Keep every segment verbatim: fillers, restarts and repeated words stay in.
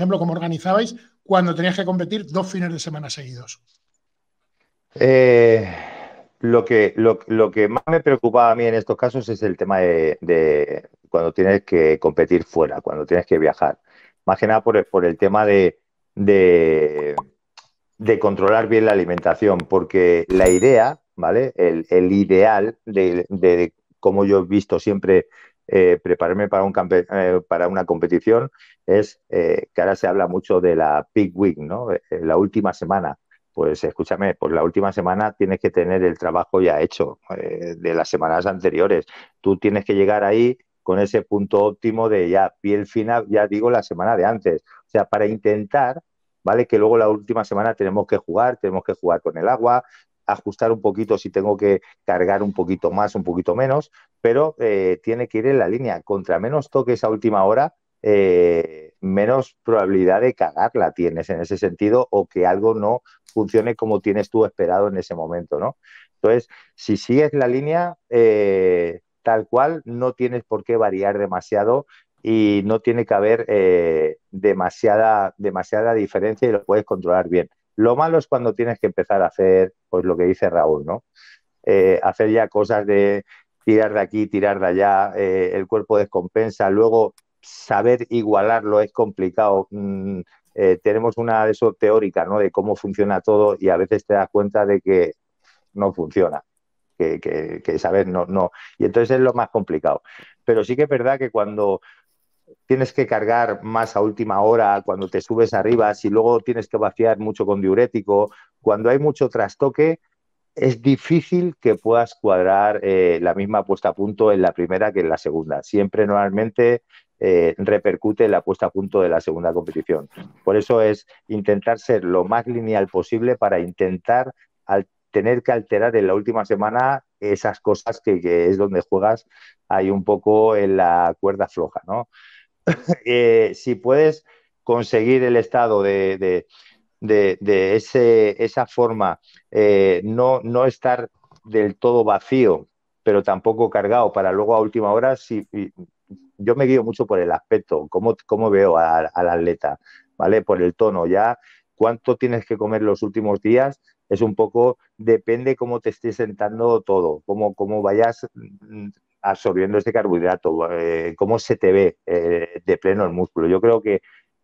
ejemplo, cómo organizabais cuando teníais que competir dos fines de semana seguidos. Eh, lo, que, lo, lo que más me preocupaba a mí en estos casos es el tema de, de cuando tienes que competir fuera, cuando tienes que viajar. Más que nada por el, por el tema de, de, de controlar bien la alimentación, porque la idea, ¿vale? El, el ideal de, de, de como yo he visto siempre eh, prepararme para, un campe eh, para una competición es eh, que ahora se habla mucho de la peak week, ¿no? Eh, la última semana. Pues escúchame, pues la última semana tienes que tener el trabajo ya hecho eh, de las semanas anteriores. Tú tienes que llegar ahí con ese punto óptimo de ya piel fina, ya digo, la semana de antes. O sea, para intentar, ¿vale? Que luego la última semana tenemos que jugar, tenemos que jugar con el agua, ajustar un poquito si tengo que cargar un poquito más, un poquito menos, pero eh, tiene que ir en la línea. Contra menos toques a última hora, eh, menos probabilidad de cagarla tienes en ese sentido o que algo no funcione como tienes tú esperado en ese momento, ¿no? Entonces, si sigues la línea... Eh, tal cual, no tienes por qué variar demasiado y no tiene que haber eh, demasiada, demasiada diferencia y lo puedes controlar bien. Lo malo es cuando tienes que empezar a hacer, pues lo que dice Raúl, ¿no? Eh, hacer ya cosas de tirar de aquí, tirar de allá, eh, el cuerpo descompensa, luego saber igualarlo es complicado. Mm, eh, tenemos una de eso teórica, ¿no? De cómo funciona todo y a veces te das cuenta de que no funciona. Que, que, que sabes, no, no. Y entonces es lo más complicado. Pero sí que es verdad que cuando tienes que cargar más a última hora, cuando te subes arriba, si luego tienes que vaciar mucho con diurético, cuando hay mucho trastoque, es difícil que puedas cuadrar eh, la misma puesta a punto en la primera que en la segunda. Siempre normalmente eh, repercute en la puesta a punto de la segunda competición. Por eso es intentar ser lo más lineal posible para intentar al tener que alterar en la última semana esas cosas que, que es donde juegas ahí un poco en la cuerda floja, ¿no? eh, si puedes conseguir el estado de, de, de, de ese, esa forma, eh, no, no estar del todo vacío, pero tampoco cargado para luego a última hora, si, yo me guío mucho por el aspecto, cómo, cómo veo al atleta, ¿vale? Por el tono, ya cuánto tienes que comer los últimos días. Es un poco, depende cómo te estés sentando todo, cómo, cómo vayas absorbiendo este carbohidrato, eh, cómo se te ve eh, de pleno el músculo. Yo creo que,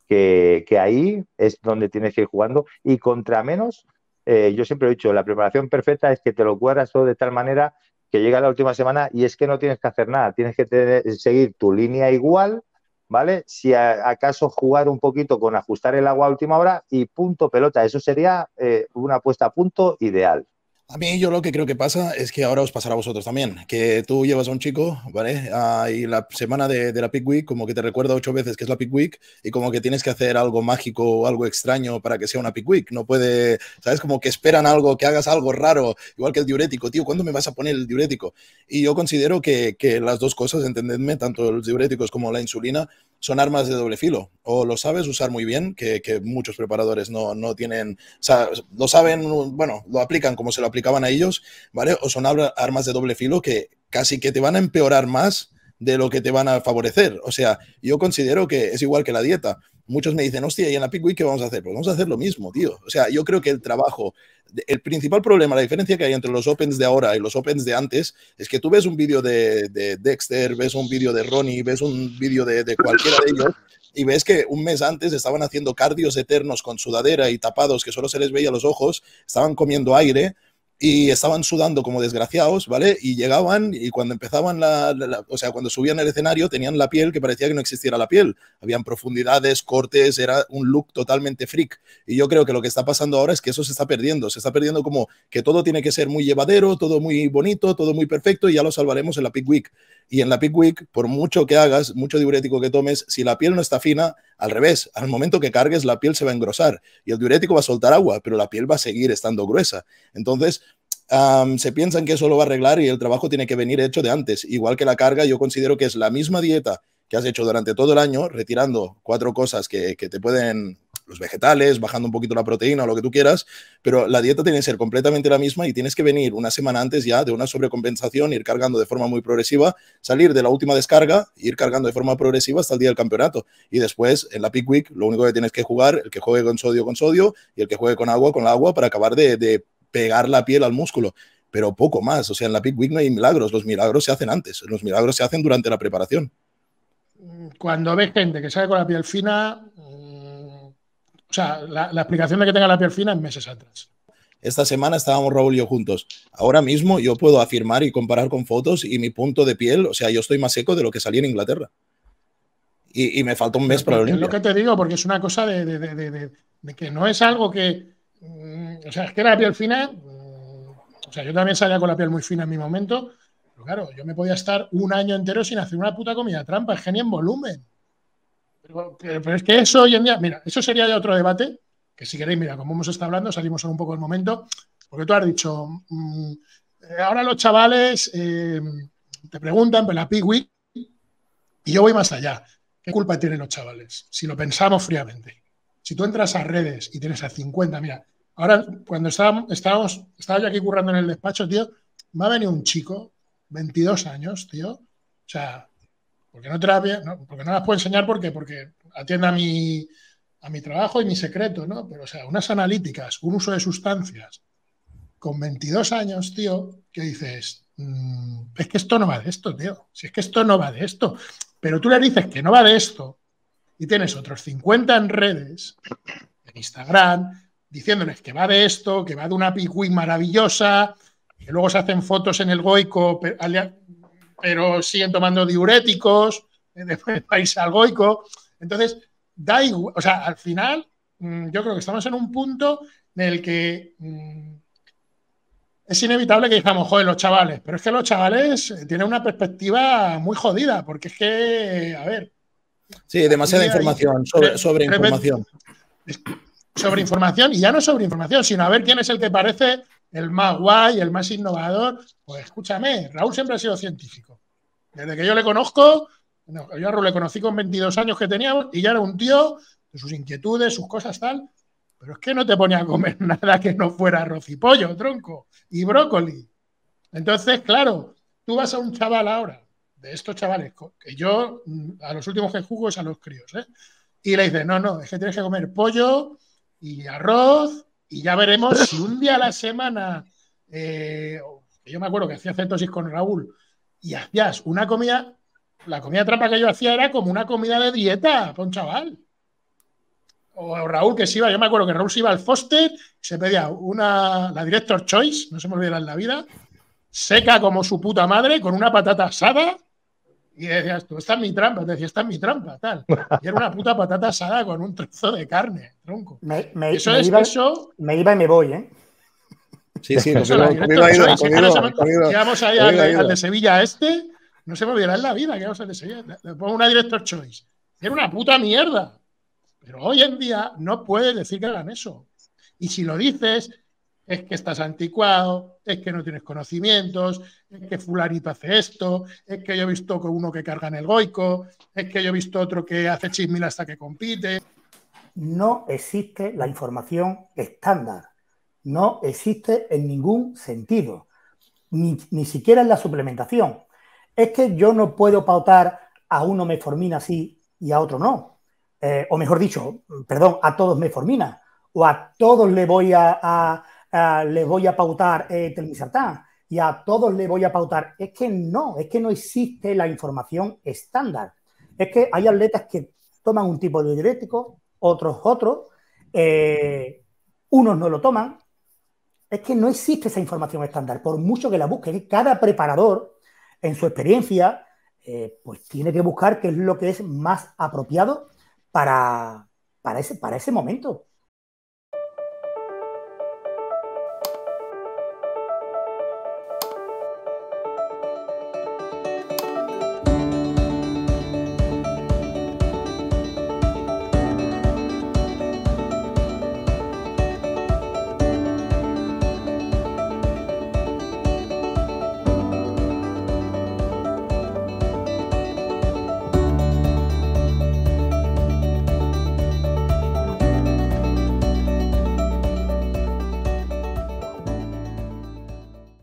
que, que ahí es donde tienes que ir jugando y contra menos, eh, yo siempre he dicho, la preparación perfecta es que te lo cuadras todo de tal manera que llega la última semana y es que no tienes que hacer nada, tienes que tener, seguir tu línea igual, ¿vale? Si a, acaso jugar un poquito con ajustar el agua a última hora y punto pelota. Eso sería eh, una puesta a punto ideal. A mí yo lo que creo que pasa es que ahora os pasará a vosotros también, que tú llevas a un chico, ¿vale? Ah, y la semana de, de la Peak Week como que te recuerda ocho veces que es la Peak Week y como que tienes que hacer algo mágico o algo extraño para que sea una Peak Week. No puede, ¿sabes? Como que esperan algo, que hagas algo raro, igual que el diurético. Tío, ¿cuándo me vas a poner el diurético? Y yo considero que, que las dos cosas, entendedme, tanto los diuréticos como la insulina, son armas de doble filo. O lo sabes usar muy bien, que, que muchos preparadores no, no tienen, o sea, lo saben, bueno, lo aplican como se lo aplicaban a ellos, ¿vale? O son armas de doble filo que casi que te van a empeorar más de lo que te van a favorecer. O sea, yo considero que es igual que la dieta. Muchos me dicen, hostia, ¿y en la Peak Week qué vamos a hacer? Pues vamos a hacer lo mismo, tío. O sea, yo creo que el trabajo, el principal problema, la diferencia que hay entre los Opens de ahora y los Opens de antes, es que tú ves un vídeo de, de Dexter, ves un vídeo de Ronnie, ves un vídeo de, de cualquiera de ellos, y ves que un mes antes estaban haciendo cardios eternos con sudadera y tapados que solo se les veía los ojos, estaban comiendo aire, y estaban sudando como desgraciados, ¿vale? Y llegaban y cuando empezaban la, la, la... O sea, cuando subían al escenario tenían la piel que parecía que no existiera la piel. Habían profundidades, cortes, era un look totalmente freak. Y yo creo que lo que está pasando ahora es que eso se está perdiendo. Se está perdiendo como que todo tiene que ser muy llevadero, todo muy bonito, todo muy perfecto y ya lo salvaremos en la Peak Week. Y en la Peak Week, por mucho que hagas, mucho diurético que tomes, si la piel no está fina, al revés, al momento que cargues la piel se va a engrosar y el diurético va a soltar agua, pero la piel va a seguir estando gruesa. Entonces, um, se piensan que eso lo va a arreglar y el trabajo tiene que venir hecho de antes. Igual que la carga, yo considero que es la misma dieta que has hecho durante todo el año, retirando cuatro cosas que, que te pueden los vegetales, bajando un poquito la proteína o lo que tú quieras, pero la dieta tiene que ser completamente la misma y tienes que venir una semana antes ya de una sobrecompensación, ir cargando de forma muy progresiva, salir de la última descarga, ir cargando de forma progresiva hasta el día del campeonato. Y después, en la peak week, lo único que tienes que jugar, el que juegue con sodio, con sodio, y el que juegue con agua, con agua, para acabar de, de pegar la piel al músculo. Pero poco más. O sea, en la peak week no hay milagros. Los milagros se hacen antes. Los milagros se hacen durante la preparación. Cuando ves gente que sale con la piel fina, mmm, o sea, la, la explicación de que tenga la piel fina es meses atrás. Esta semana estábamos Raúl y yo juntos. Ahora mismo yo puedo afirmar y comparar con fotos y mi punto de piel, o sea, yo estoy más seco de lo que salí en Inglaterra. Y, y me falta un mes para la Olimpia. Es lo que te digo, porque es una cosa de, de, de, de, de, de que no es algo que... Mmm, o sea, es que la piel fina... O sea, yo también salía con la piel muy fina en mi momento, pero claro, yo me podía estar un año entero sin hacer una puta comida trampa, es que ni en volumen. Pero, pero, pero es que eso hoy en día, mira, eso sería ya otro debate, que si queréis, mira, como hemos estado hablando, salimos en un poco del momento, porque tú has dicho, mmm, ahora los chavales eh, te preguntan, pero la peak week, y yo voy más allá. ¿Qué culpa tienen los chavales? Si lo pensamos fríamente. Si tú entras a redes y tienes a cincuenta, mira... Ahora, cuando estábamos, estábamos, estaba yo aquí currando en el despacho, tío, me ha venido un chico, veintidós años, tío, o sea, porque no te la, no, porque no las puedo enseñar, ¿por qué? Porque atiende a mi, a mi trabajo y mi secreto, ¿no? Pero, o sea, unas analíticas, un uso de sustancias, con veintidós años, tío, que dices, mmm, es que esto no va de esto, tío, si es que esto no va de esto, pero tú le dices que no va de esto y tienes otros cincuenta en redes, en Instagram, diciéndoles que va de esto, que va de una peak week maravillosa, que luego se hacen fotos en el Goico, pero, pero siguen tomando diuréticos, después va a irse al Goico. Entonces, da igual, o sea, al final, yo creo que estamos en un punto en el que mmm, es inevitable que digamos, joder, los chavales, pero es que los chavales tienen una perspectiva muy jodida, porque es que, a ver... Sí, demasiada información, hay, sobre, sobre información. Es, sobre información, y ya no sobre información, sino a ver quién es el que parece el más guay, el más innovador. Pues escúchame, Raúl siempre ha sido científico. Desde que yo le conozco, yo a Raúl le conocí con veintidós años que teníamos, y ya era un tío de sus inquietudes, sus cosas, tal. Pero es que no te ponía a comer nada que no fuera arroz y pollo, tronco, y brócoli. Entonces, claro, tú vas a un chaval ahora, de estos chavales, que yo a los últimos que juzgo es a los críos, ¿eh? Y le dices, no, no, es que tienes que comer pollo... y arroz, y ya veremos si un día a la semana, eh, yo me acuerdo que hacía cetosis con Raúl, y hacías una comida, la comida trampa que yo hacía era como una comida de dieta para un chaval. O Raúl que se iba, yo me acuerdo que Raúl se iba al Foster, se pedía una, la Director's Choice, no se me olvidará en la vida, seca como su puta madre, con una patata asada, y decías tú, esta es mi trampa, te decía, esta es mi trampa, tal. Y era una puta patata asada con un trozo de carne, tronco. Me, me, eso me es iba, eso... me iba y me voy, ¿eh? Sí, sí, nos llevamos ahí al, al de Sevilla este, no se me olvidará en la vida que vamos al de Sevilla. Le pongo una Director's Choice. Era una puta mierda. Pero hoy en día no puedes decir que hagan eso. Y si lo dices, es que estás anticuado, es que no tienes conocimientos, es que fulanito hace esto, es que yo he visto uno que carga en el Goico, es que yo he visto otro que hace chismil hasta que compite. No existe la información estándar, no existe en ningún sentido, ni, ni siquiera en la suplementación. Es que yo no puedo pautar a uno metformina sí y a otro no, eh, o mejor dicho, perdón, a todos metformina, o a todos le voy a... a Uh, les voy a pautar eh, telmisartán y a todos les voy a pautar. Es que no, es que no existe la información estándar. Es que hay atletas que toman un tipo de diurético, otros otros, eh, unos no lo toman. Es que no existe esa información estándar, por mucho que la busque. Cada preparador, en su experiencia, eh, pues tiene que buscar qué es lo que es más apropiado para, para, ese, para ese momento.